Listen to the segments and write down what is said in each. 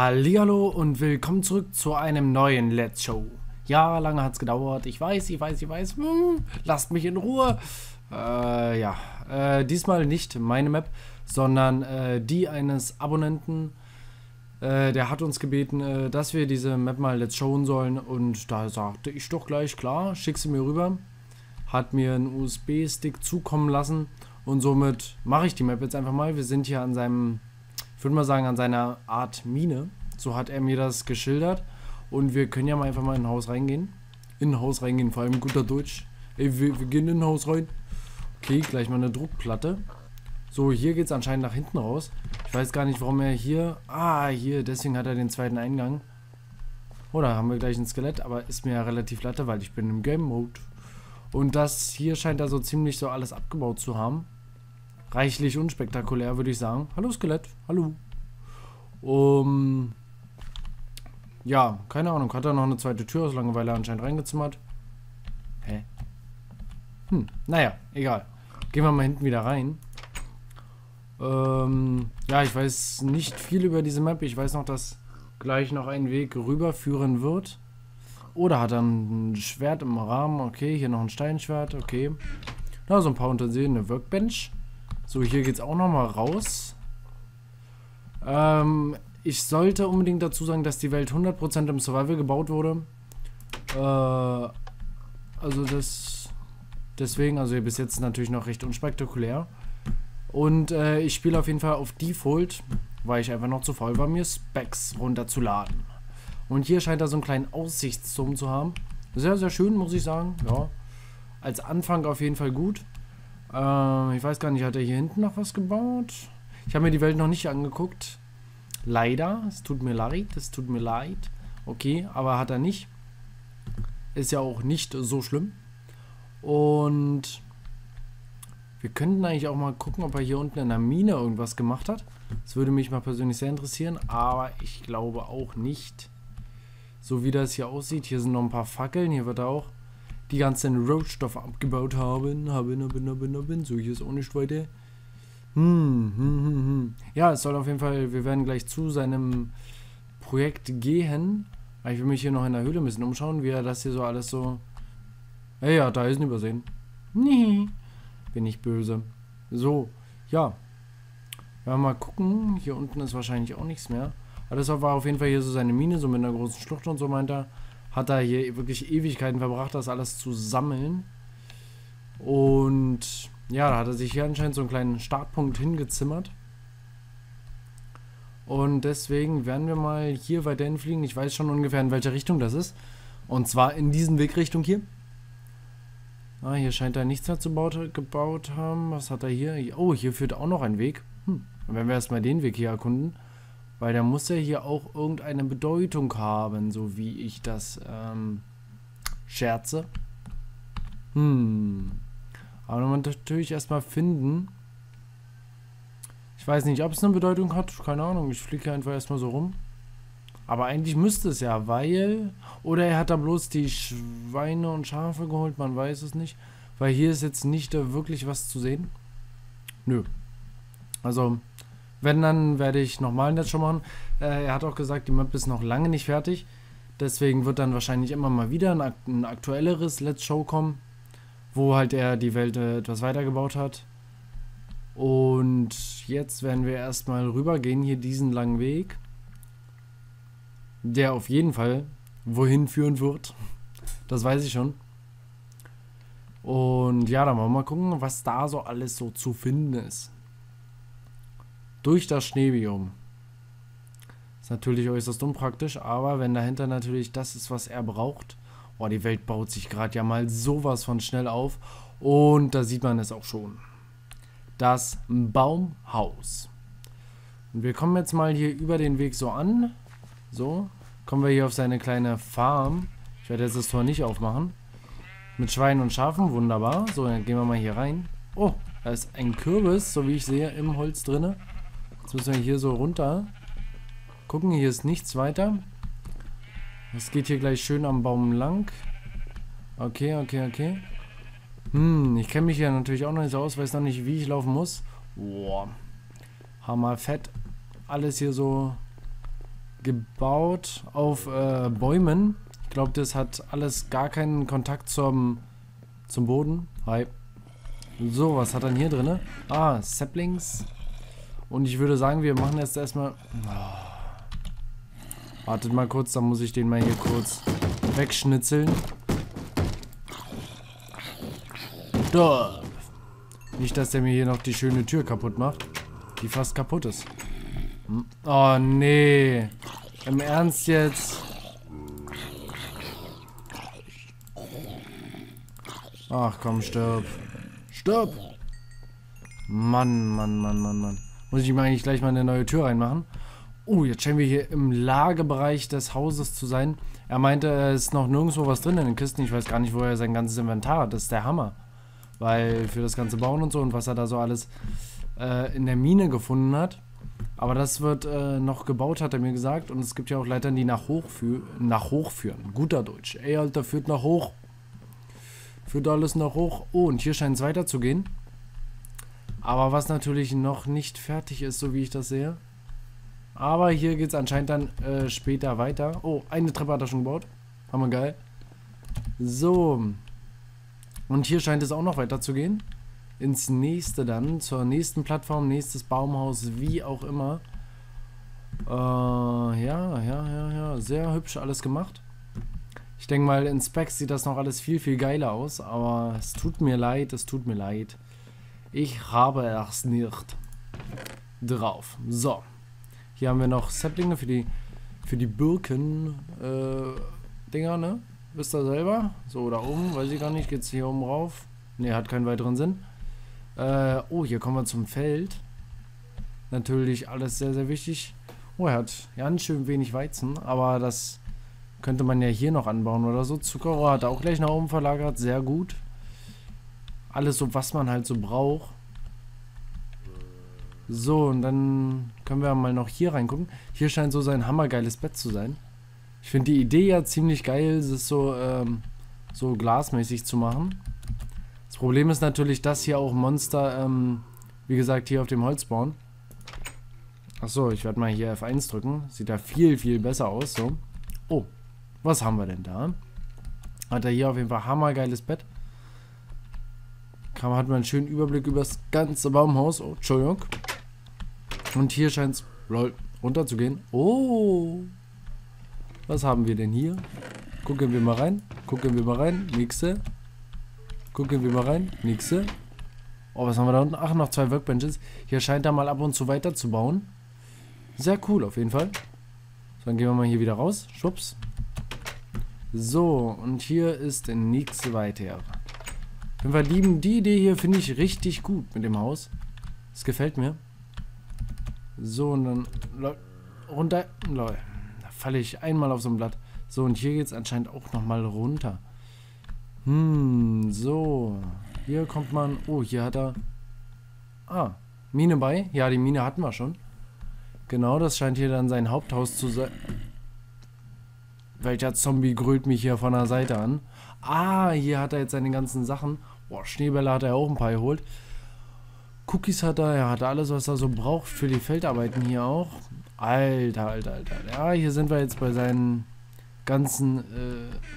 Hallihallo und willkommen zurück zu einem neuen Let's Show. Ja, lange hat's gedauert. Ich weiß. Lasst mich in Ruhe. Diesmal nicht meine Map, sondern die eines Abonnenten. Der hat uns gebeten, dass wir diese Map mal Let's Showen sollen. Und da sagte ich doch gleich, klar, schick sie mir rüber. Hat mir einen USB-Stick zukommen lassen. Und somit mache ich die Map jetzt einfach mal. Wir sind hier an seinem... Ich würde mal sagen, an seiner Art Mine. So hat er mir das geschildert. Und wir können ja mal einfach mal in ein Haus reingehen. In ein Haus reingehen, vor allem guter Deutsch. Ey, wir gehen in ein Haus rein. Okay, gleich mal eine Druckplatte. So, hier geht es anscheinend nach hinten raus. Ich weiß gar nicht, warum er hier... Ah, hier, deswegen hat er den zweiten Eingang. Oh, da haben wir gleich ein Skelett. Aber ist mir ja relativ latte, weil ich bin im Game Mode. Und das hier scheint er so ziemlich so alles abgebaut zu haben. Reichlich unspektakulär, würde ich sagen. Hallo Skelett, hallo. Ja, keine Ahnung. Hat er noch eine zweite Tür aus Langeweile anscheinend reingezimmert? Hä? Naja, egal. Gehen wir mal hinten wieder rein. Ja, ich weiß nicht viel über diese Map. Ich weiß noch, dass gleich noch ein Weg rüberführen wird. Oder hat er ein Schwert im Rahmen? Okay, hier noch ein Steinschwert. Okay. Na, so ein paar Unterseen, eine Workbench. So, hier geht es auch nochmal raus. Ich sollte unbedingt dazu sagen, dass die Welt 100% im Survival gebaut wurde. Deswegen, bis jetzt natürlich noch recht unspektakulär. Und ich spiele auf jeden Fall auf Default, weil ich einfach noch zu faul war, mir Specs runterzuladen. Und hier scheint er so einen kleinen Aussichtsturm zu haben. Sehr, sehr schön, muss ich sagen. Ja, als Anfang auf jeden Fall gut. Ich weiß gar nicht, hat er hier hinten noch was gebaut? Ich habe mir die Welt noch nicht angeguckt. Leider. Es tut mir leid. Okay, aber hat er nicht. Ist ja auch nicht so schlimm. Und wir könnten eigentlich auch mal gucken, ob er hier unten in der Mine irgendwas gemacht hat. Das würde mich mal persönlich sehr interessieren, aber ich glaube auch nicht. So wie das hier aussieht, hier sind noch ein paar Fackeln, hier wird er auch die ganzen Rohstoffe abgebaut haben. So, hier ist auch nicht weiter. Ja, es soll auf jeden Fall, wir werden gleich zu seinem Projekt gehen. Ich will mich hier noch in der Höhle ein bisschen umschauen, wie er das hier so alles so... Ja, da ist ein Übersehen. Nee, bin ich böse. So, ja. Ja, mal gucken. Hier unten ist wahrscheinlich auch nichts mehr. Aber das war auf jeden Fall hier so seine Mine, so mit einer großen Schlucht und so, meint er. Hat er hier wirklich Ewigkeiten verbracht, das alles zu sammeln. Und ja, da hat er sich hier anscheinend so einen kleinen Startpunkt hingezimmert. Und deswegen werden wir mal hier weiter hinfliegen. Ich weiß schon ungefähr, in welche Richtung das ist. Und zwar in diesen Wegrichtung hier. Ah, hier scheint er nichts mehr zu gebaut haben. Was hat er hier? Oh, hier führt auch noch ein Weg. Dann werden wir erstmal den Weg hier erkunden. Weil der muss ja hier auch irgendeine Bedeutung haben, so wie ich das scherze. Aber man muss natürlich erstmal finden. Ich weiß nicht, ob es eine Bedeutung hat. Keine Ahnung, ich fliege einfach erstmal so rum. Aber eigentlich müsste es ja, weil... Oder er hat da bloß die Schweine und Schafe geholt, man weiß es nicht. Weil hier ist jetzt nicht wirklich was zu sehen. Nö. Also... Wenn, dann werde ich nochmal das schon machen. Er hat auch gesagt, die Map ist noch lange nicht fertig. Deswegen wird dann wahrscheinlich immer mal wieder ein aktuelleres Let's Show kommen, wo halt er die Welt etwas weitergebaut hat. Und jetzt werden wir erstmal rübergehen, hier diesen langen Weg, der auf jeden Fall wohin führen wird. Das weiß ich schon. Und ja, dann wollen wir mal gucken, was da so alles so zu finden ist. Durch das Schneebiom. Ist natürlich äußerst unpraktisch, aber wenn dahinter natürlich das ist, was er braucht. Boah, die Welt baut sich gerade ja mal sowas von schnell auf. Und da sieht man es auch schon. Das Baumhaus. Und wir kommen jetzt mal hier über den Weg so an. So, kommen wir hier auf seine kleine Farm. Ich werde jetzt das Tor nicht aufmachen. Mit Schweinen und Schafen, wunderbar. So, dann gehen wir mal hier rein. Oh, da ist ein Kürbis, so wie ich sehe, im Holz drinne. Jetzt müssen wir hier so runter gucken. Hier ist nichts weiter. Es geht hier gleich schön am Baum lang. Okay. Ich kenne mich ja natürlich auch noch nicht so aus. Weiß noch nicht, wie ich laufen muss. Boah. Hammerfett. Alles hier so gebaut auf Bäumen. Ich glaube, das hat alles gar keinen Kontakt zum Boden. Hi. So, was hat dann hier drin? Ah, Saplings. Und ich würde sagen, wir machen jetzt erstmal... Oh. Wartet mal kurz, dann muss ich den mal hier kurz wegschnitzeln. Stop. Nicht, dass der mir hier noch die schöne Tür kaputt macht, die fast kaputt ist. Oh, nee. Im Ernst jetzt? Ach komm, stirb. Stirb! Mann, Mann, Mann, Mann, Mann. Muss ich mir eigentlich gleich mal eine neue Tür reinmachen? Jetzt scheinen wir hier im Lagerbereich des Hauses zu sein. Er meinte, es ist noch nirgendwo was drin in den Kisten. Ich weiß gar nicht, wo er sein ganzes Inventar hat. Das ist der Hammer. Weil für das ganze Bauen und so und was er da so alles in der Mine gefunden hat. Aber das wird noch gebaut, hat er mir gesagt. Und es gibt ja auch Leitern, die nach hoch führen. Guter Deutsch. Ey, Alter, führt nach hoch. Führt alles nach hoch. Oh, und hier scheint es weiterzugehen. Aber was natürlich noch nicht fertig ist, so wie ich das sehe. Aber hier geht es anscheinend dann später weiter. Oh, eine Treppe hat er schon gebaut. Hammer geil. So. Und hier scheint es auch noch weiter zu gehen. Ins nächste dann. Zur nächsten Plattform, nächstes Baumhaus, wie auch immer. Ja. Sehr hübsch alles gemacht. Ich denke mal, in Specs sieht das noch alles viel, viel geiler aus. Aber es tut mir leid, es tut mir leid. Ich habe es nicht drauf. So. Hier haben wir noch Saplinge für die Birken-Dinger, ne? Wisst ihr selber? So, da oben, weiß ich gar nicht. Geht's hier oben rauf? Ne, hat keinen weiteren Sinn. Oh, hier kommen wir zum Feld. Natürlich alles sehr, sehr wichtig. Oh, er hat ganz schön wenig Weizen, aber das könnte man ja hier noch anbauen oder so. Zuckerrohr hat er auch gleich nach oben verlagert, sehr gut. Alles so, was man halt so braucht. So, und dann können wir mal noch hier reingucken. Hier scheint so sein hammergeiles Bett zu sein. Ich finde die Idee ja ziemlich geil, es so, so glasmäßig zu machen. Das Problem ist natürlich, dass hier auch Monster, wie gesagt, hier auf dem Holz bauen. Achso, ich werde mal hier F1 drücken. Sieht da viel, viel besser aus. So. Oh, was haben wir denn da? Hat er hier auf jeden Fall hammergeiles Bett. Hat man einen schönen Überblick über das ganze Baumhaus. Oh, Entschuldigung. Und hier scheint es runter zu gehen. Oh. Was haben wir denn hier? Gucken wir mal rein. Gucken wir mal rein. Nixe. Gucken wir mal rein. Nixe. Oh, was haben wir da unten? Ach, noch zwei Workbenches. Hier scheint er mal ab und zu weiter zu bauen. Sehr cool auf jeden Fall. So, dann gehen wir mal hier wieder raus. Schwupps. So, und hier ist nichts weiter. Wenn wir lieben, die Idee hier finde ich richtig gut mit dem Haus. Das gefällt mir. So, und dann runter. Lol. Da falle ich einmal auf so ein Blatt. So, und hier geht es anscheinend auch nochmal runter. So. Hier kommt man. Oh, hier hat er. Ah, Mine bei. Ja, die Mine hatten wir schon. Genau, das scheint hier dann sein Haupthaus zu sein. Welcher Zombie grölt mich hier von der Seite an? Ah, hier hat er jetzt seine ganzen Sachen. Boah, Schneebälle hat er auch ein paar geholt. Cookies hat er. Er hat alles, was er so braucht für die Feldarbeiten hier auch. Alter, alter, alter. Ja, hier sind wir jetzt bei seinen ganzen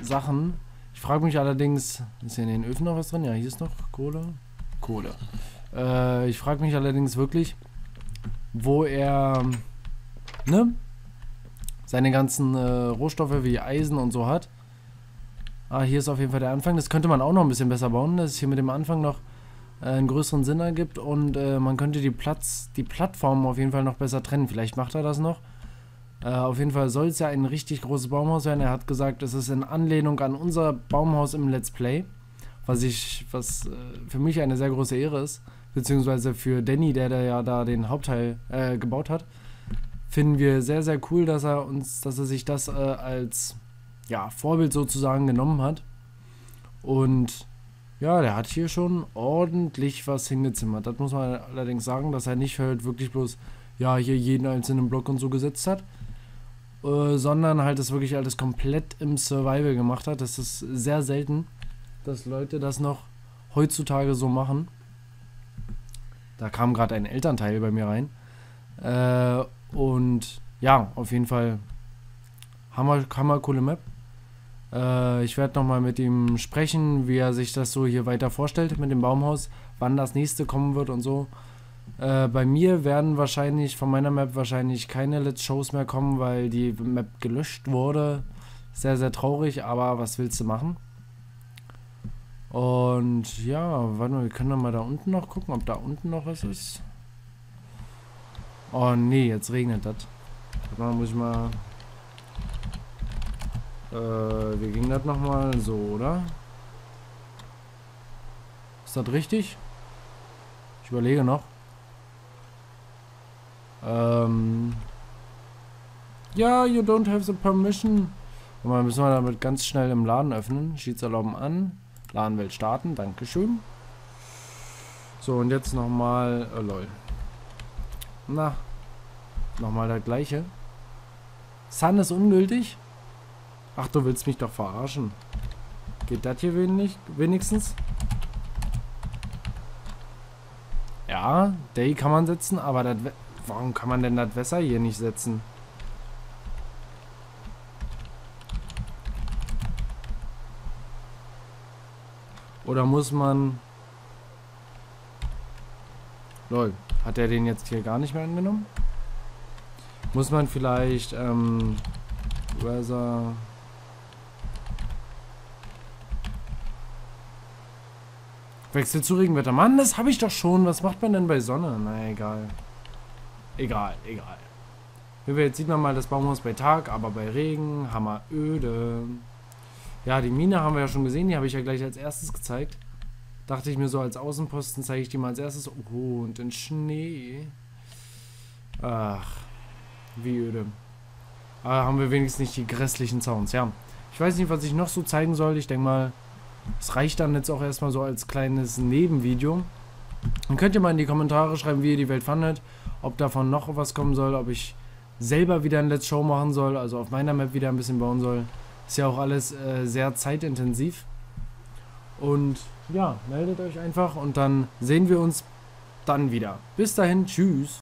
Sachen. Ich frage mich allerdings, ist hier in den Öfen noch was drin? Ja, hier ist noch Kohle. Kohle. Ich frage mich allerdings wirklich, wo er, ne? Seine ganzen Rohstoffe wie Eisen und so hat. Ah, hier ist auf jeden Fall der Anfang. Das könnte man auch noch ein bisschen besser bauen, dass es hier mit dem Anfang noch einen größeren Sinn ergibt. Und man könnte die Plattformen auf jeden Fall noch besser trennen. Vielleicht macht er das noch. Auf jeden Fall soll es ja ein richtig großes Baumhaus werden. Er hat gesagt, es ist in Anlehnung an unser Baumhaus im Let's Play. Was für mich eine sehr große Ehre ist. Beziehungsweise für Danny, der ja da den Hauptteil gebaut hat. Finden wir sehr, sehr cool, dass er sich das als ja, Vorbild sozusagen genommen hat. Und ja, der hat hier schon ordentlich was hingezimmert. Das muss man allerdings sagen, dass er nicht halt wirklich bloß, ja, hier jeden einzelnen Block und so gesetzt hat, sondern halt das wirklich alles komplett im Survival gemacht hat. Das ist sehr selten, dass Leute das noch heutzutage so machen. Da kam gerade ein Elternteil bei mir rein. Und ja, auf jeden Fall hammer coole Map. Ich werde nochmal mit ihm sprechen, wie er sich das so hier weiter vorstellt mit dem Baumhaus, wann das nächste kommen wird und so. Bei mir werden wahrscheinlich, von meiner Map wahrscheinlich keine Let's Shows mehr kommen, weil die Map gelöscht wurde. Sehr, sehr traurig, aber was willst du machen? Und ja, warte mal, wir können doch mal da unten noch gucken, ob da unten noch was ist. Oh nee, jetzt regnet das. Da muss ich mal... wie ging das nochmal? So, oder? Ist das richtig? Ich überlege noch. Ja, you don't have the permission. Und dann müssen wir damit ganz schnell im Laden öffnen. Schiedserlauben an. Ladenwelt starten. Dankeschön. So, und jetzt nochmal. Lol. Na. Nochmal das gleiche. Sun ist ungültig. Ach, du willst mich doch verarschen. Geht das hier wenigstens? Ja, Day kann man setzen, aber das. Warum kann man denn das Wasser hier nicht setzen? Oder muss man... Lol, hat er den jetzt hier gar nicht mehr angenommen? Muss man vielleicht... Wasser... Wechsel zu Regenwetter. Mann, das habe ich doch schon. Was macht man denn bei Sonne? Na, egal. Egal. Wie wir jetzt sieht man mal das Baumhaus bei Tag, aber bei Regen, hammeröde. Ja, die Mine haben wir ja schon gesehen, die habe ich ja gleich als erstes gezeigt. Dachte ich mir so, als Außenposten zeige ich die mal als erstes. Oh, und den Schnee. Ach, wie öde. Aber haben wir wenigstens nicht die grässlichen Sounds, ja. Ich weiß nicht, was ich noch so zeigen soll. Ich denke mal, es reicht dann jetzt auch erstmal so als kleines Nebenvideo. Dann könnt ihr mal in die Kommentare schreiben, wie ihr die Welt fandet, ob davon noch was kommen soll, ob ich selber wieder ein Let's Show machen soll, also auf meiner Map wieder ein bisschen bauen soll. Ist ja auch alles sehr zeitintensiv. Und ja, meldet euch einfach und dann sehen wir uns dann wieder. Bis dahin, tschüss.